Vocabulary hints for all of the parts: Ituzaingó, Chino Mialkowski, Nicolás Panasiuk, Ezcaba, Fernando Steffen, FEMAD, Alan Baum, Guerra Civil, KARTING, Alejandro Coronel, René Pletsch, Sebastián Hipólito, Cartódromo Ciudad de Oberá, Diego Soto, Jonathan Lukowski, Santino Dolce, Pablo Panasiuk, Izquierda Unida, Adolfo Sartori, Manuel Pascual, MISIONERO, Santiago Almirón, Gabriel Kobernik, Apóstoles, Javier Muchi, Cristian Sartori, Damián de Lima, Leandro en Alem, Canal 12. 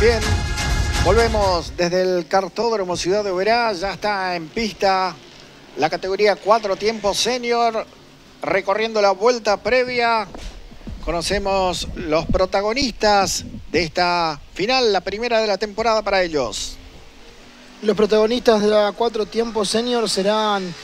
Bien, volvemos desde el Cartódromo Ciudad de Oberá. Ya está en pista la categoría 4 tiempos senior, recorriendo la vuelta previa. Conocemos los protagonistas de esta final, la primera de la temporada para ellos. Los protagonistas de la 4 tiempos senior serán...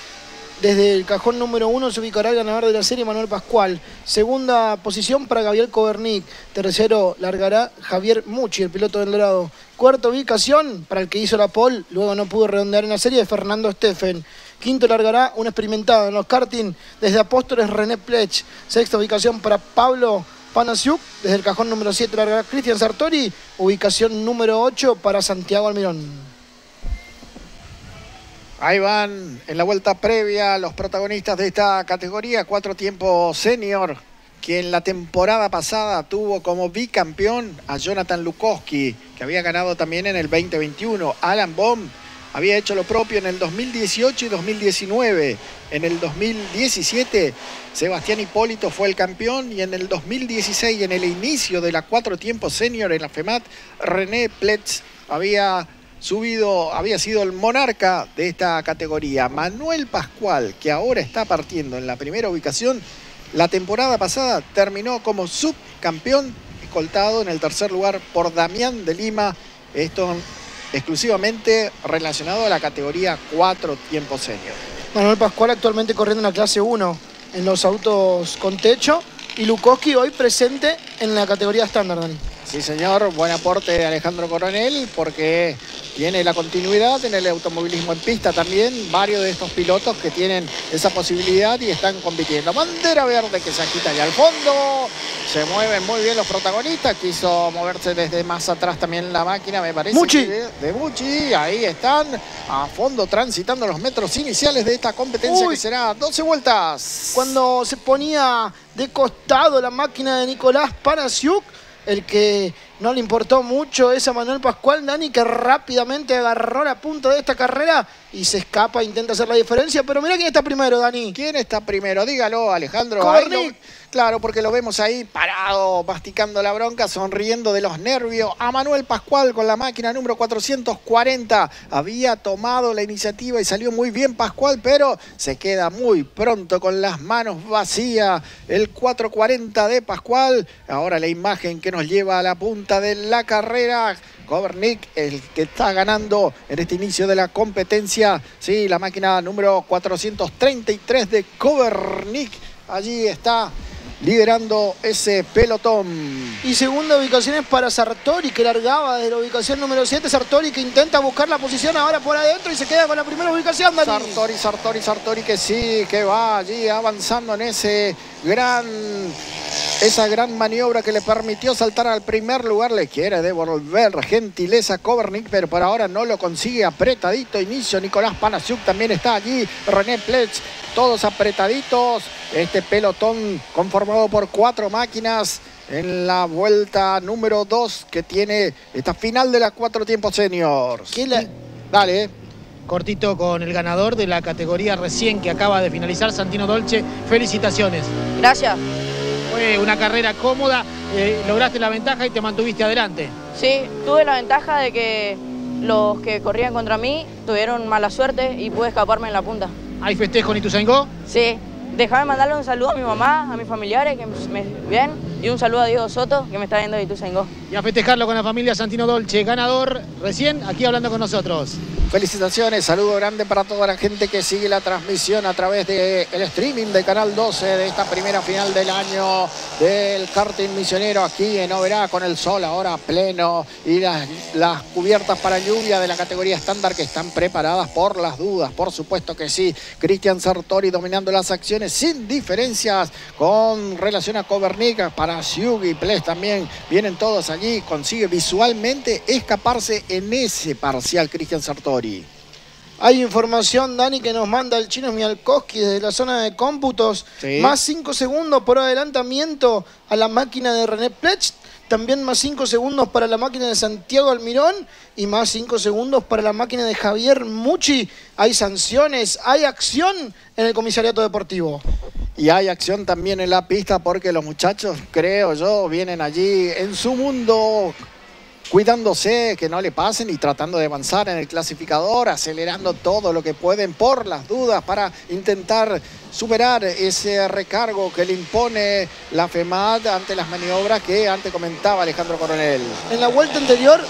Desde el cajón número 1 se ubicará el ganador de la serie, Manuel Pascual. Segunda posición para Gabriel Kobernik. Tercero largará Javier Muchi, el piloto del Dorado. Cuarta ubicación para el que hizo la pole, luego no pudo redondear en la serie, de Fernando Steffen. Quinto largará un experimentado en los karting, desde Apóstoles, René Pletsch. Sexta ubicación para Pablo Panasiuk. Desde el cajón número 7 largará Cristian Sartori. Ubicación número 8 para Santiago Almirón. Ahí van en la vuelta previa los protagonistas de esta categoría 4 tiempos senior, quien la temporada pasada tuvo como bicampeón a Jonathan Lukowski, que había ganado también en el 2021. Alan Baum había hecho lo propio en el 2018 y 2019. En el 2017 Sebastián Hipólito fue el campeón, y en el 2016, en el inicio de la 4 tiempos senior en la FEMAD, René Pletsch había sido el monarca de esta categoría. Manuel Pascual, que ahora está partiendo en la primera ubicación, la temporada pasada terminó como subcampeón, escoltado en el tercer lugar por Damián de Lima. Esto exclusivamente relacionado a la categoría 4 tiempos senior. Manuel Pascual actualmente corriendo en la clase 1 en los autos con techo, y Lukowski hoy presente en la categoría estándar, Dani. Sí, señor. Buen aporte de Alejandro Coronel, porque tiene la continuidad en el automovilismo en pista también. Varios de estos pilotos que tienen esa posibilidad y están compitiendo. Bandera verde que se agita ahí al fondo. Se mueven muy bien los protagonistas. Quiso moverse desde más atrás también la máquina, me parece. Muchi. De Muchi. Ahí están a fondo transitando los metros iniciales de esta competencia. Uy, que será 12 vueltas. Cuando se ponía de costado la máquina de Nicolás Panasiuk, el que no le importó mucho es a Manuel Pascual, Dani, que rápidamente agarró la punta de esta carrera y se escapa, intenta hacer la diferencia. Pero mirá quién está primero, Dani. ¿Quién está primero? Dígalo, Alejandro. Kobernik. Claro, porque lo vemos ahí parado, masticando la bronca, sonriendo de los nervios. A Manuel Pascual con la máquina número 440. Había tomado la iniciativa y salió muy bien Pascual, pero se queda muy pronto con las manos vacías. El 440 de Pascual. Ahora la imagen que nos lleva a la punta de la carrera. Kobernik, el que está ganando en este inicio de la competencia. Sí, la máquina número 433 de Kobernik. Allí está liderando ese pelotón. Y segunda ubicación es para Sartori, que largaba desde la ubicación número 7. Sartori, que intenta buscar la posición ahora por adentro y se queda con la primera ubicación, Dani. Sartori, que sí, que va allí avanzando en esa gran maniobra que le permitió saltar al primer lugar. Le quiere devolver gentileza Kobernik, pero por ahora no lo consigue. Apretadito inicio. Nicolás Panasiuk también está allí. René Pletsch, todos apretaditos. Este pelotón conformado por 4 máquinas en la vuelta número 2 que tiene esta final de las 4 tiempos senior. Dale. Cortito con el ganador de la categoría recién que acaba de finalizar, Santino Dolce. Felicitaciones. Gracias. Fue una carrera cómoda, lograste la ventaja y te mantuviste adelante. Sí, tuve la ventaja de que los que corrían contra mí tuvieron mala suerte y pude escaparme en la punta. ¿Hay festejo en Ituzaingó? Sí. Déjame mandarle un saludo a mi mamá, a mis familiares, que me ven, y un saludo a Diego Soto, que me está viendo de Ituzaingó. Y a festejarlo con la familia Santino Dolce, ganador recién, aquí hablando con nosotros. Felicitaciones, saludo grande para toda la gente que sigue la transmisión a través del streaming de Canal 12 de esta primera final del año del karting misionero aquí en Oberá, con el sol ahora pleno y las cubiertas para lluvia de la categoría estándar que están preparadas por las dudas, por supuesto que sí. Cristian Sartori dominando las acciones sin diferencias con relación a Kobernik. Para Siugi, Ples también vienen todos allí. Consigue visualmente escaparse en ese parcial Cristian Sartori. Hay información, Dani, que nos manda el Chino Mialkowski desde la zona de cómputos. Sí. Más 5 segundos por adelantamiento a la máquina de René Pletsch. También más 5 segundos para la máquina de Santiago Almirón y más 5 segundos para la máquina de Javier Muchi. Hay sanciones, hay acción en el comisariato deportivo. Y hay acción también en la pista porque los muchachos, creo yo, vienen allí en su mundo cuidándose que no le pasen y tratando de avanzar en el clasificador, acelerando todo lo que pueden por las dudas para intentar superar ese recargo que le impone la FEMAD ante las maniobras que antes comentaba Alejandro Coronel. En la vuelta anterior,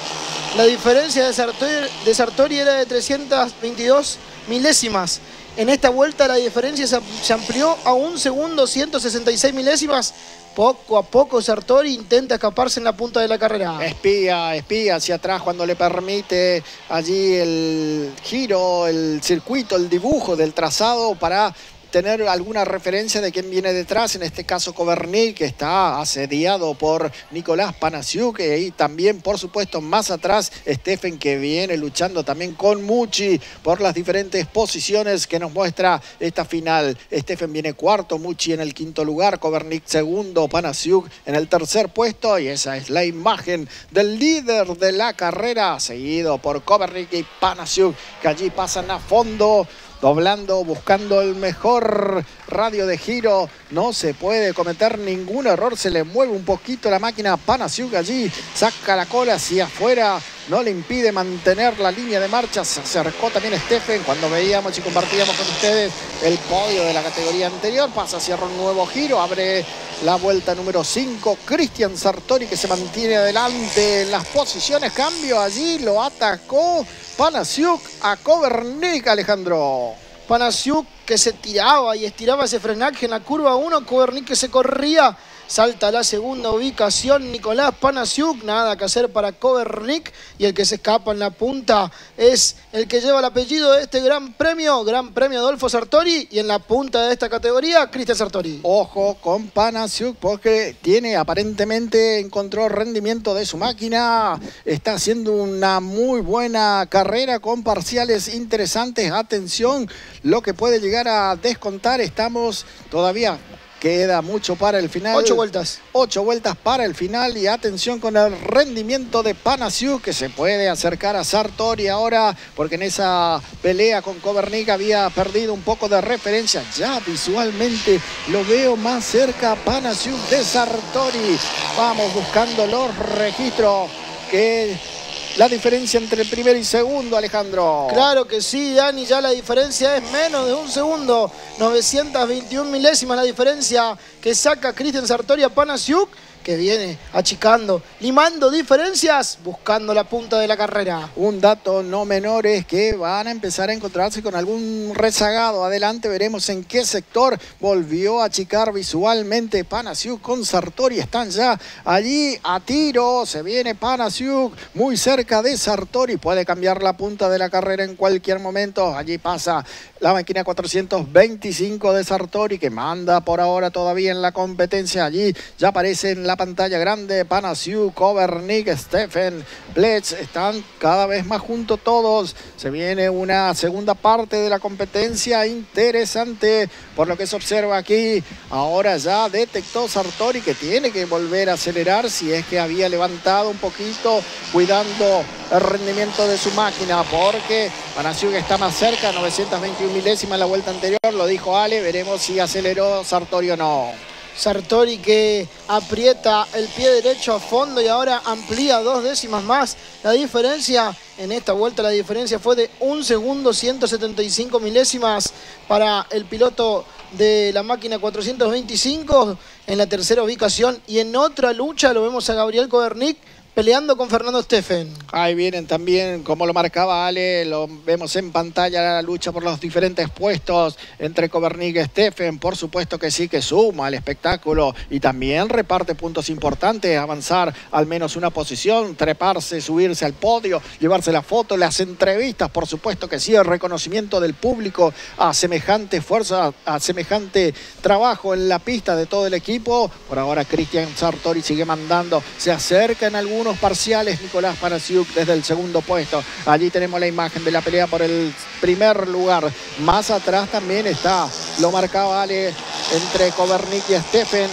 la diferencia de Sartori era de 322 milésimas. En esta vuelta la diferencia se amplió a 1 segundo, 166 milésimas. Poco a poco Sartori intenta escaparse en la punta de la carrera. Espía hacia atrás cuando le permite allí el giro, el circuito, el dibujo del trazado para tener alguna referencia de quién viene detrás. En este caso Kobernik, que está asediado por Nicolás Panasiuk, y también por supuesto más atrás Steffen, que viene luchando también con Muchi por las diferentes posiciones que nos muestra esta final. Steffen viene cuarto, Muchi en el quinto lugar, Kobernik segundo, Panasiuk en el tercer puesto, y esa es la imagen del líder de la carrera, seguido por Kobernik y Panasiuk, que allí pasan a fondo, doblando, buscando el mejor radio de giro. No se puede cometer ningún error. Se le mueve un poquito la máquina. Panasiuk allí saca la cola hacia afuera, no le impide mantener la línea de marcha. Se acercó también Steffen. Cuando veíamos y compartíamos con ustedes el podio de la categoría anterior, pasa, cierra un nuevo giro, abre la vuelta número 5. Cristian Sartori, que se mantiene adelante en las posiciones. Cambio allí, lo atacó Panasiuk a Kobernik, Alejandro. Panasiuk que se tiraba y estiraba ese frenaje en la curva 1. Kobernik que se corría. Salta la segunda ubicación Nicolás Panasiuk. Nada que hacer para Kobernik. Y el que se escapa en la punta es el que lleva el apellido de este gran premio Adolfo Sartori. Y en la punta de esta categoría, Cristian Sartori. Ojo con Panasiuk, porque tiene aparentemente, encontró rendimiento de su máquina. Está haciendo una muy buena carrera con parciales interesantes. Atención, lo que puede llegar a descontar. Estamos todavía... Queda mucho para el final. 8 vueltas. 8 vueltas para el final. Y atención con el rendimiento de Panasiuk, que se puede acercar a Sartori ahora, porque en esa pelea con Kobernik había perdido un poco de referencia. Ya visualmente lo veo más cerca Panasiuk de Sartori. Vamos buscando los registros que... La diferencia entre el primero y segundo, Alejandro. Claro que sí, Dani, ya la diferencia es menos de 1 segundo. 921 milésimas la diferencia que saca Cristian Sartori a Panasiuk, que viene achicando, limando diferencias, buscando la punta de la carrera. Un dato no menor es que van a empezar a encontrarse con algún rezagado. Adelante veremos en qué sector. Volvió a achicar visualmente Panasiuk con Sartori. Están ya allí a tiro. Se viene Panasiuk muy cerca de Sartori. Puede cambiar la punta de la carrera en cualquier momento. Allí pasa la máquina 425 de Sartori, que manda por ahora todavía en la competencia. Allí ya aparece en la pantalla grande Panasiuk, Kobernik, Steffen, Pletsch. Están cada vez más juntos todos. Se viene una segunda parte de la competencia interesante por lo que se observa aquí. Ahora ya detectó Sartori que tiene que volver a acelerar, si es que había levantado un poquito, cuidando el rendimiento de su máquina, porque Panasiuk está más cerca, 921 milésimas la vuelta anterior, lo dijo Ale. Veremos si aceleró Sartori o no. Sartori que aprieta el pie derecho a fondo y ahora amplía 2 décimas más. La diferencia en esta vuelta, la diferencia fue de 1 segundo, 175 milésimas para el piloto de la máquina 425 en la tercera ubicación. Y en otra lucha lo vemos a Gabriel Kobernik peleando con Fernando Steffen. Ahí vienen también, como lo marcaba Ale, lo vemos en pantalla, la lucha por los diferentes puestos entre Kobernik y Steffen. Por supuesto que sí, que suma al espectáculo y también reparte puntos importantes. Avanzar al menos una posición, treparse, subirse al podio, llevarse la foto, las entrevistas, por supuesto que sí, el reconocimiento del público a semejante fuerza, a semejante trabajo en la pista de todo el equipo. Por ahora Cristian Sartori sigue mandando, se acerca en algunos parciales Nicolás Panasiuk desde el segundo puesto. Allí tenemos la imagen de la pelea por el primer lugar. Más atrás también está, lo marcaba Ale, entre Kobernik y Steffen.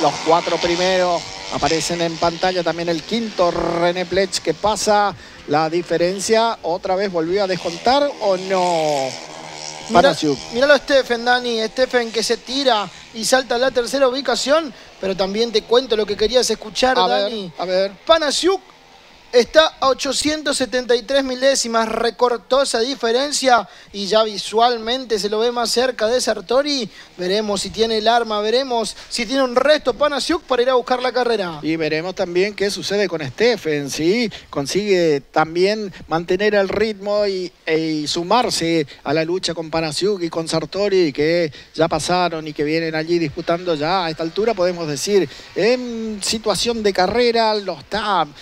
Los 4 primeros aparecen en pantalla. También el quinto, René Pletsch, que pasa. La diferencia otra vez volvió a descontar o no. Panasiuk. Mirá lo Steffen, Dani. Steffen que se tira y salta a la tercera ubicación. Pero también te cuento lo que querías escuchar, Dani. A ver. Panasiuk Está a 873 milésimas, recortó esa diferencia y ya visualmente se lo ve más cerca de Sartori. Veremos si tiene el arma, veremos si tiene un resto Panasiuk para ir a buscar la carrera. Y veremos también qué sucede con Steffen, si consigue también mantener el ritmo y sumarse a la lucha con Panasiuk y con Sartori, que ya pasaron y que vienen allí disputando ya a esta altura, podemos decir, en situación de carrera, los TAM.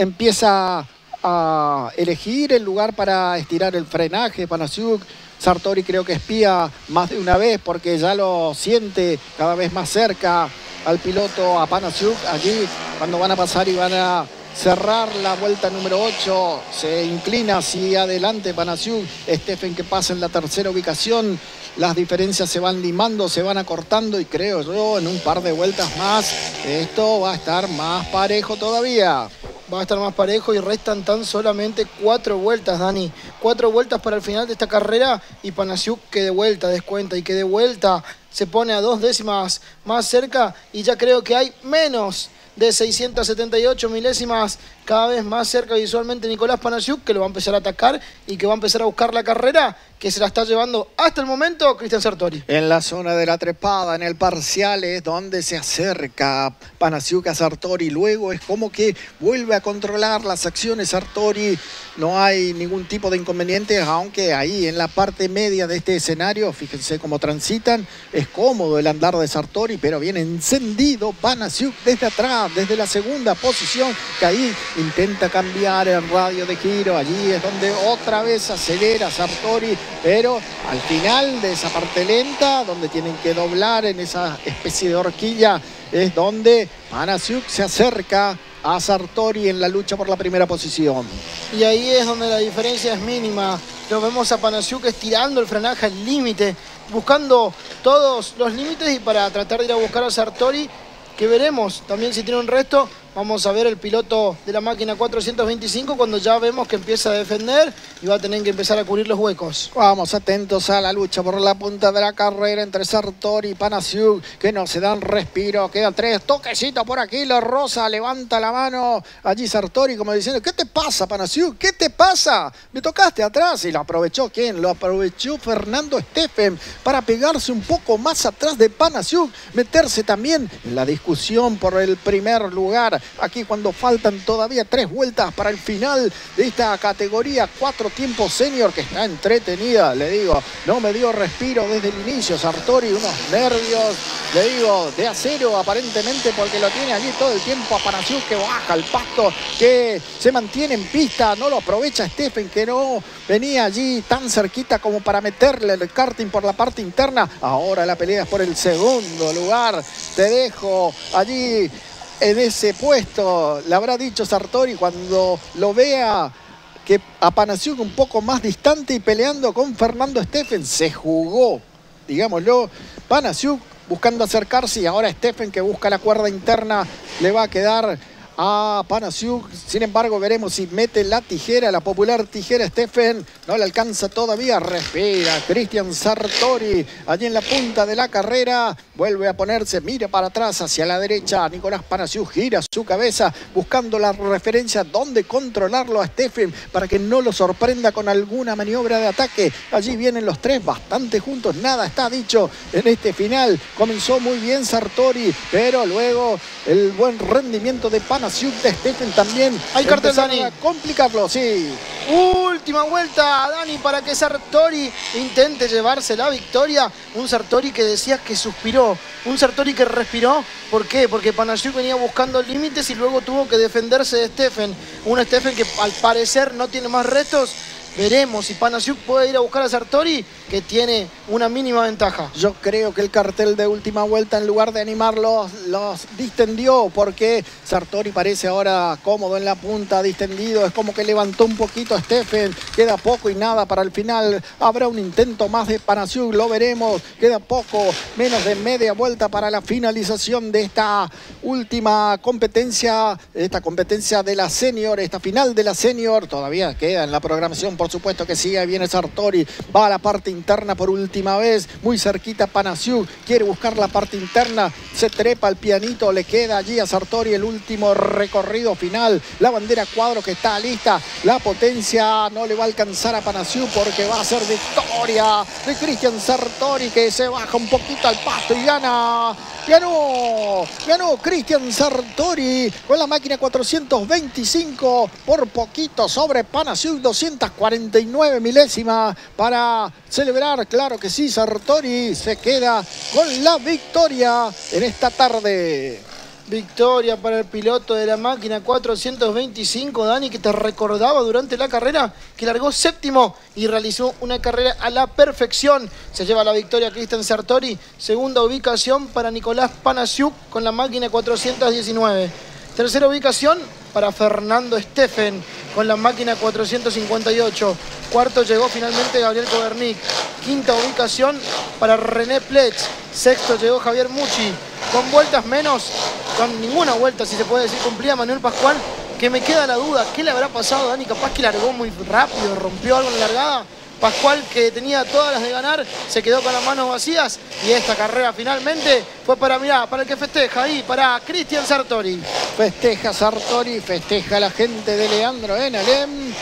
Empieza a elegir el lugar para estirar el frenaje. Panasiuk, Sartori creo que espía más de una vez porque ya lo siente cada vez más cerca al piloto, a Panasiuk. Allí cuando van a pasar y van a cerrar la vuelta número 8. Se inclina hacia adelante Panasiuk. Steffen que pasa en la tercera ubicación. Las diferencias se van limando, se van acortando y creo yo en un par de vueltas más esto va a estar más parejo todavía. Va a estar más parejo y restan tan solamente 4 vueltas, Dani. 4 vueltas para el final de esta carrera y Panasiuk que de vuelta descuenta y que de vuelta se pone a 2 décimas más cerca y ya creo que hay menos de 678 milésimas, cada vez más cerca visualmente Nicolás Panasiuk, que lo va a empezar a atacar y que va a empezar a buscar la carrera, que se la está llevando hasta el momento Cristian Sartori. En la zona de la trepada, en el parcial, es donde se acerca Panasiuk a Sartori. Luego es como que vuelve a controlar las acciones Sartori. No hay ningún tipo de inconveniente, aunque ahí en la parte media de este escenario, fíjense cómo transitan, es cómodo el andar de Sartori, pero viene encendido Panasiuk desde atrás, desde la segunda posición, que ahí intenta cambiar el radio de giro. Allí es donde otra vez acelera Sartori, pero al final de esa parte lenta, donde tienen que doblar en esa especie de horquilla, es donde Panasiuk se acerca a Sartori en la lucha por la primera posición. Y ahí es donde la diferencia es mínima. Lo vemos a Panasiuk estirando el frenaje al límite, buscando todos los límites y para tratar de ir a buscar a Sartori, que veremos también si tiene un resto. Vamos a ver el piloto de la máquina 425 cuando ya vemos que empieza a defender y va a tener que empezar a cubrir los huecos. Vamos atentos a la lucha por la punta de la carrera entre Sartori y Panasiuk, que no se dan respiro. Quedan 3 toquecitos por aquí. La Rosa levanta la mano allí Sartori como diciendo, ¿qué te pasa, Panasiuk? ¿Qué te pasa? Me tocaste atrás. Y lo aprovechó, ¿quién? Lo aprovechó Fernando Steffen para pegarse un poco más atrás de Panasiuk, meterse también en la discusión por el primer lugar. Aquí cuando faltan todavía 3 vueltas para el final de esta categoría 4 tiempos senior, que está entretenida, le digo, no me dio respiro desde el inicio Sartori, unos nervios, le digo, de acero aparentemente, porque lo tiene allí todo el tiempo a Panasiuk que baja el pasto, que se mantiene en pista, no lo aprovecha Steffen, que no venía allí tan cerquita como para meterle el karting por la parte interna. Ahora la pelea es por el segundo lugar, te dejo allí en ese puesto, le habrá dicho Sartori cuando lo vea, que a Panasiuk un poco más distante y peleando con Fernando Steffen. Se jugó, digámoslo, Panasiuk buscando acercarse y ahora Steffen que busca la cuerda interna, le va a quedar a Panasiuk. Sin embargo, veremos si mete la tijera, la popular tijera Steffen. No le alcanza todavía. Respira Cristian Sartori allí en la punta de la carrera. Vuelve a ponerse, mira para atrás, hacia la derecha. Nicolás Panasiuk gira su cabeza buscando la referencia donde controlarlo a Steffen para que no lo sorprenda con alguna maniobra de ataque. Allí vienen los 3 bastante juntos. Nada está dicho en este final. Comenzó muy bien Sartori, pero luego el buen rendimiento de Panasiuk de Steffen también. Hay cartel, Dani. A complicarlo, sí. Última vuelta, Dani, para que Sartori intente llevarse la victoria. Un Sartori que decía que suspiró. Un Sartori que respiró. ¿Por qué? Porque Panasiuk venía buscando límites y luego tuvo que defenderse de Steffen. Un Steffen que al parecer no tiene más restos. Veremos si Panasiuk puede ir a buscar a Sartori, que tiene una mínima ventaja. Yo creo que el cartel de última vuelta, en lugar de animarlos, los distendió, porque Sartori parece ahora cómodo en la punta, distendido. Es como que levantó un poquito a Steffen. Queda poco y nada para el final. Habrá un intento más de Panasiuk, lo veremos. Queda poco, menos de media vuelta para la finalización de esta última competencia. Esta competencia de la senior, esta final de la senior. Todavía queda en la programación por supuesto que sigue. Viene Sartori, va a la parte interna por última vez, muy cerquita Panasiuk, quiere buscar la parte interna, se trepa al pianito, le queda allí a Sartori el último recorrido final, la bandera cuadro que está lista, la potencia no le va a alcanzar a Panasiuk porque va a ser victoria de Cristian Sartori, que se baja un poquito al pasto y gana. Ganó Cristian Sartori con la máquina 425 por poquito sobre Panasiuk, 249 milésimas para celebrar. Claro que sí, Sartori se queda con la victoria en esta tarde. Victoria para el piloto de la máquina 425, Dani, que te recordaba durante la carrera que largó séptimo y realizó una carrera a la perfección. Se lleva la victoria Cristian Sartori, segunda ubicación para Nicolás Panasiuk con la máquina 419. Tercera ubicación para Fernando Steffen con la máquina 458. Cuarto llegó finalmente Gabriel Kobernik. Quinta ubicación para René Pletsch. Sexto llegó Javier Muchi. Con vueltas menos, con ninguna vuelta, si se puede decir, cumplía Manuel Pascual, que me queda la duda, ¿qué le habrá pasado, Dani? Capaz que largó muy rápido, rompió algo en la largada. Pascual, que tenía todas las de ganar, se quedó con las manos vacías, y esta carrera finalmente fue para, mirá, para el que festeja ahí, para Cristian Sartori. Festeja Sartori, festeja la gente de Leandro en Alem,